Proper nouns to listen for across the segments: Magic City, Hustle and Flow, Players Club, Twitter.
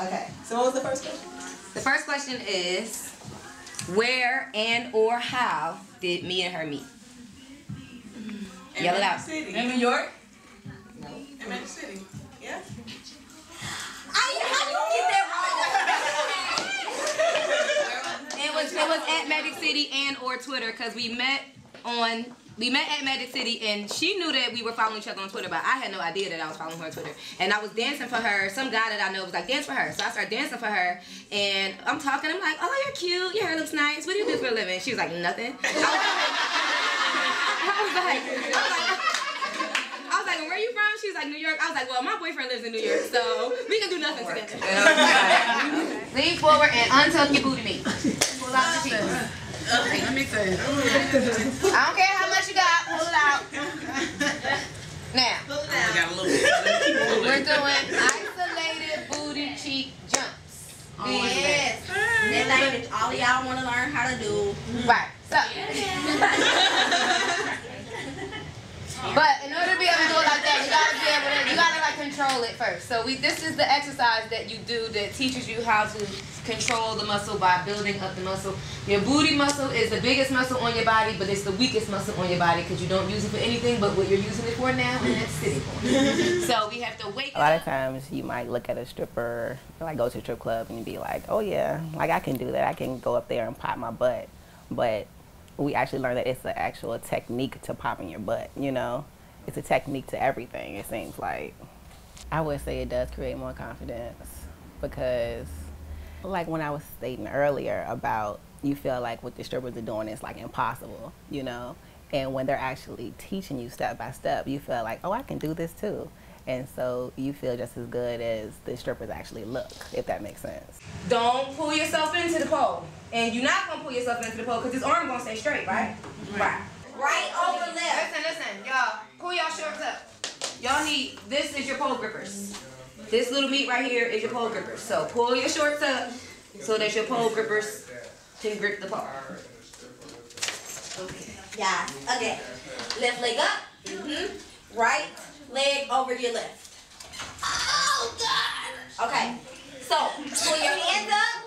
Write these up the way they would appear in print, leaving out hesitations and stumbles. Okay, so what was the first question? The first question is, where and or how did me and her meet? Yell it out. City. In New York? No. In Magic City. Yeah? How you get that wrong? It was at Magic City and or Twitter, because we met at Magic City, and she knew that we were following each other on Twitter, but I had no idea that I was following her on Twitter. And I was dancing for her. Some guy that I know was like, dance for her. So I started dancing for her, and I'm talking. I'm like, oh, you're cute. Your hair looks nice. What do you do for a living? She was like, nothing. I was like, where are you from? She was like, New York. I was like, well, my boyfriend lives in New York, so we can do nothing together. Okay. Lean forward and untuck your booty meat. Pull out the cheeks. Okay, let me tell you. I don't care how much you got, pull it out. Now, we're doing isolated booty cheek jumps. Oh, yes. That's like that all y'all want to learn how to do. Right. So. But in order to be able to do it like that, you gotta control it first. So this is the exercise that you do that teaches you how to control the muscle by building up the muscle. Your booty muscle is the biggest muscle on your body, but it's the weakest muscle on your body because you don't use it for anything but what you're using it for now, and that's sitting for. So we have to wake up. A lot of times you might look at a stripper, like go to a strip club, and you be like, oh yeah, like I can do that. I can go up there and pop my butt. But we actually learned that it's an actual technique to popping your butt, you know? It's a technique to everything, it seems like. I would say it does create more confidence because, like when I was stating earlier about you feel like what the strippers are doing is like impossible, you know? And when they're actually teaching you step by step, you feel like, oh, I can do this too. And so you feel just as good as the strippers actually look, if that makes sense. Don't pull yourself into the pole. And you're not going to pull yourself into the pole because this arm going to stay straight, right? Right. Right over left. Listen, y'all. Pull y'all shorts up. Y'all need, this is your pole grippers. This little meat right here is your pole grippers. So pull your shorts up so that your pole grippers can grip the pole. Okay. Yeah. Okay. Left leg up. Mm-hmm. Right leg over your left. Oh, God. Okay. So pull your hands up.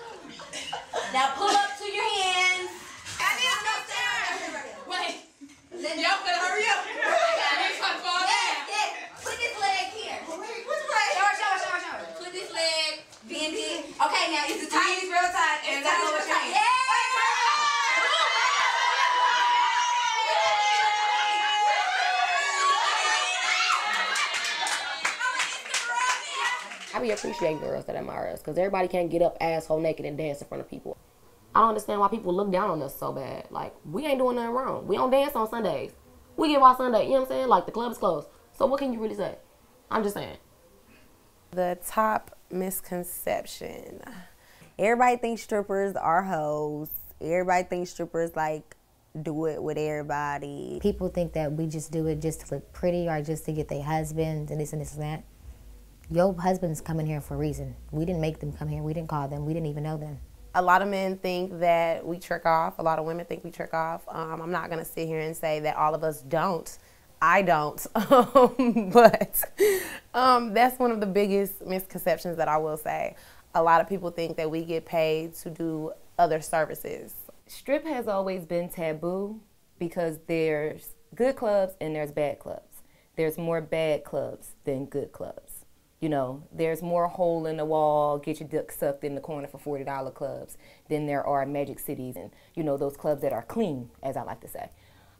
Now pull up to your hands. I need to go down. Wait. Y'all better hurry up. It's gonna fall down. Yes. Put this leg here. Show her. Put this leg. Bend it. Okay, now it's the tight. It's real tight. And that's what you're trying. Yeah. I be appreciating girls that admire us because everybody can't get up asshole naked and dance in front of people. I don't understand why people look down on us so bad. Like, we ain't doing nothing wrong. We don't dance on Sundays. We give out Sunday, you know what I'm saying? Like, the club is closed. So what can you really say? I'm just saying. The top misconception. Everybody thinks strippers are hoes. Everybody thinks strippers, like, do it with everybody. People think that we just do it just to look pretty or just to get their husbands and this and this and that. Your husband's coming here for a reason. We didn't make them come here. We didn't call them. We didn't even know them. A lot of men think that we trick off. A lot of women think we trick off. I'm not going to sit here and say that all of us don't. I don't. But that's one of the biggest misconceptions that I will say. A lot of people think that we get paid to do other services. Strip has always been taboo because there's good clubs and there's bad clubs. There's more bad clubs than good clubs. You know, there's more hole in the wall, get your dick sucked in the corner for $40 clubs than there are Magic Cities and, you know, those clubs that are clean, as I like to say.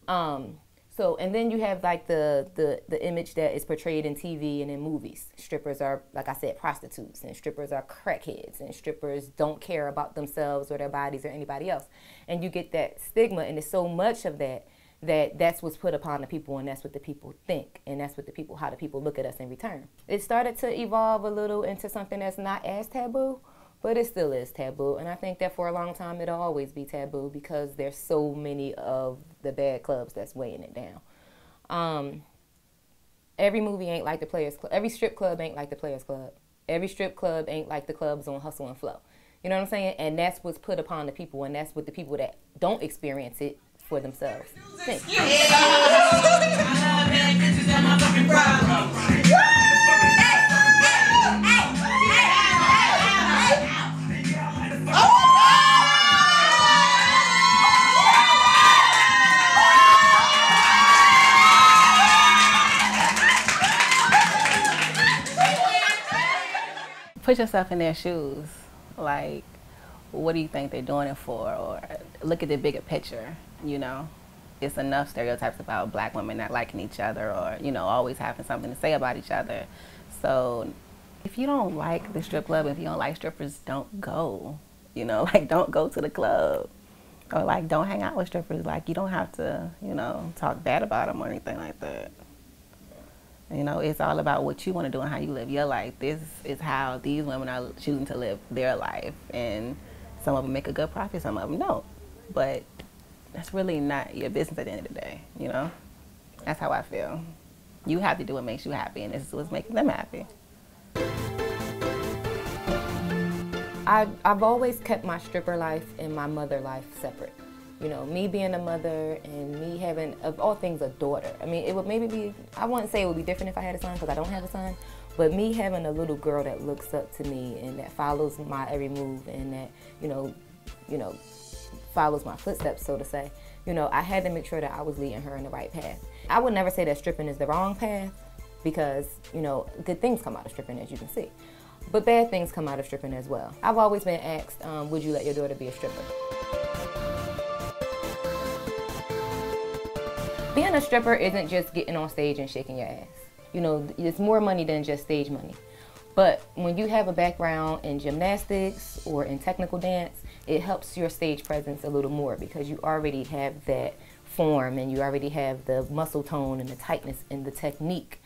So, and then you have like the image that is portrayed in TV and in movies. Strippers are, like I said, prostitutes, and strippers are crackheads, and strippers don't care about themselves or their bodies or anybody else. And you get that stigma, and there's so much of that that's what's put upon the people, and that's what the people think, and that's what the people, how the people look at us in return. It started to evolve a little into something that's not as taboo, but it still is taboo, and I think that for a long time it'll always be taboo because there's so many of the bad clubs that's weighing it down. Every movie ain't like the Players Club. Every strip club ain't like the Players Club. Every strip club ain't like the clubs on Hustle and Flow. You know what I'm saying? And that's what's put upon the people, and that's what the people that don't experience it for themselves. Thanks. Yeah. I love bad bitches, that's my fucking problem. Hey, hey, hey, hey, hey, hey, hey. put yourself in their shoes. Like, what do you think they're doing it for? Or look at the bigger picture, you know? It's enough stereotypes about black women not liking each other or, you know, always having something to say about each other. So if you don't like the strip club, if you don't like strippers, don't go. You know, like, don't go to the club. Or, like, don't hang out with strippers. Like, you don't have to, you know, talk bad about them or anything like that. You know, it's all about what you want to do and how you live your life. This is how these women are choosing to live their life. And some of them make a good profit, some of them don't. But that's really not your business at the end of the day, you know? That's how I feel. You have to do what makes you happy, and this is what's making them happy. I've always kept my stripper life and my mother life separate. You know, me being a mother and me having, of all things, a daughter. I mean, it would maybe be, I wouldn't say it would be different if I had a son, because I don't have a son, but me having a little girl that looks up to me and that follows my every move and that, you know, follows my footsteps, so to say, you know, I had to make sure that I was leading her in the right path. I would never say that stripping is the wrong path, because, you know, good things come out of stripping, as you can see. But bad things come out of stripping as well. I've always been asked, would you let your daughter be a stripper? Being a stripper isn't just getting on stage and shaking your ass. You know, it's more money than just stage money. But when you have a background in gymnastics or in technical dance, it helps your stage presence a little more, because you already have that form and you already have the muscle tone and the tightness and the technique